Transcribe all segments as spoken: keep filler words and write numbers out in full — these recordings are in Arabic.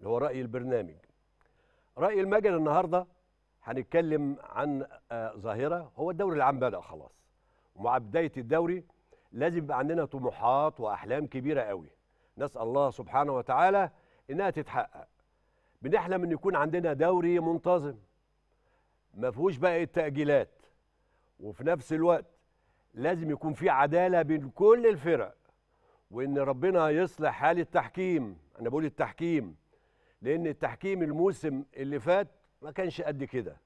اللي هو رأي البرنامج. رأي المجال النهارده هنتكلم عن ظاهرة، هو الدوري العام بدأ خلاص، ومع بداية الدوري لازم يبقى عندنا طموحات وأحلام كبيرة قوي، نسأل الله سبحانه وتعالى إنها تتحقق. بنحلم إن يكون عندنا دوري منتظم ما فيهوش بقى التأجيلات، وفي نفس الوقت لازم يكون في عدالة بين كل الفرق، وإن ربنا يصلح حال التحكيم. أنا بقول التحكيم لأن التحكيم الموسم اللي فات ما كانش قد كده،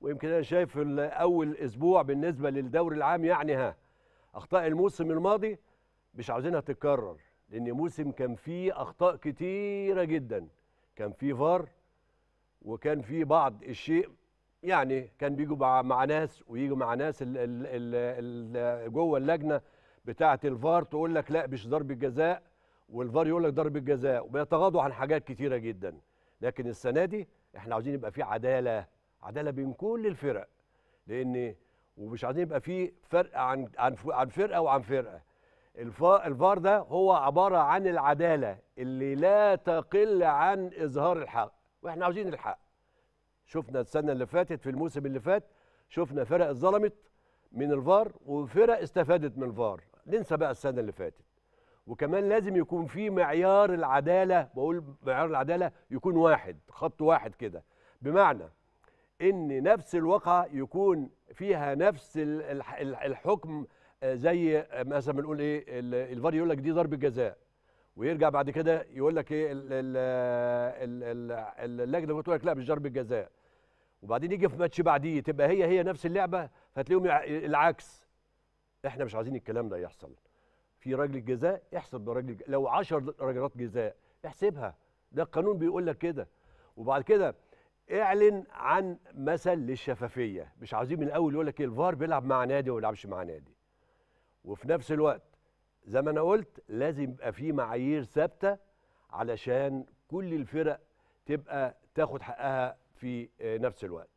ويمكن أنا شايف أول أسبوع بالنسبة للدوري العام يعني ها أخطاء الموسم الماضي مش عاوزينها تتكرر، لأن موسم كان فيه أخطاء كتيرة جدا، كان فيه فار، وكان فيه بعض الشيء يعني كان بيجوا مع ناس ويجوا مع ناس ال ال ال جوه اللجنة بتاعة الفار تقول لك لا مش ضربة جزاء، والفار يقول لك ضربة جزاء، وبيتغاضوا عن حاجات كتيرة جدا. لكن السنة دي احنا عاوزين يبقى في عدالة، عدالة بين كل الفرق، لأن ومش عايزين يبقى في فرق عن عن عن فرقة وعن فرقة. الفار ده هو عبارة عن العدالة اللي لا تقل عن إظهار الحق، واحنا عاوزين الحق. شفنا السنة اللي فاتت في الموسم اللي فات شفنا فرق اتظلمت من الفار وفرق استفادت من الفار، ننسى بقى السنة اللي فاتت. وكمان لازم يكون في معيار العدالة، بقول معيار العدالة يكون واحد، خط واحد كده، بمعنى إن نفس الواقعة يكون فيها نفس الحكم، زي مثلا بنقول إيه الفار يقول لك دي ضربة جزاء، ويرجع بعد كده يقول لك إيه اللجنة بتقول لك لا مش ضربة جزاء، وبعدين يجي في ماتش بعديه تبقى هي هي نفس اللعبة فتلاقيهم العكس. إحنا مش عايزين الكلام ده يحصل. في ركلة جزاء يحسب بركلة، لو عشر ركلات جزاء احسبها، ده القانون بيقول لك كده. وبعد كده اعلن عن مثل للشفافيه، مش عايزين من الاول يقول لك الفار بيلعب مع نادي وما بيلعبش مع نادي. وفي نفس الوقت زي ما انا قلت لازم يبقى في معايير ثابته علشان كل الفرق تبقى تاخد حقها في نفس الوقت.